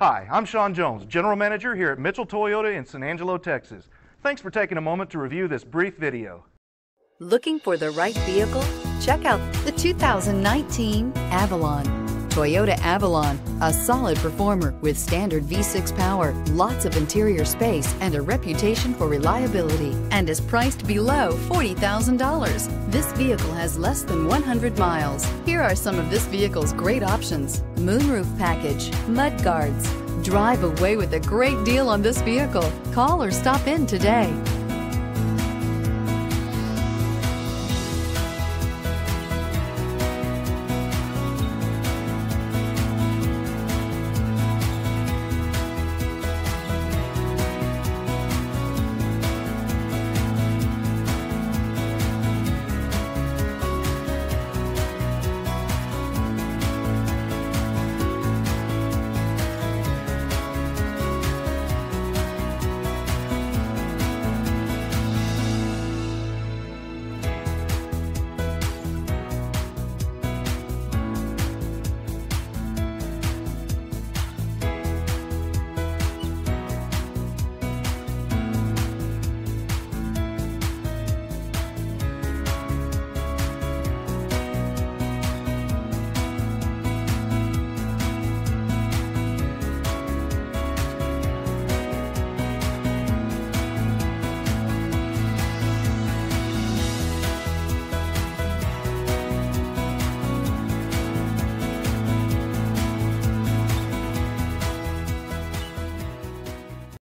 Hi, I'm Sean Jones, General Manager here at Mitchell Toyota in San Angelo, Texas. Thanks for taking a moment to review this brief video. Looking for the right vehicle? Check out the 2019 Avalon. Toyota Avalon, a solid performer with standard V6 power, lots of interior space, and a reputation for reliability, and is priced below $40,000. This vehicle has less than 100 miles. Here are some of this vehicle's great options: moonroof package, mud guards. Drive away with a great deal on this vehicle. Call or stop in today.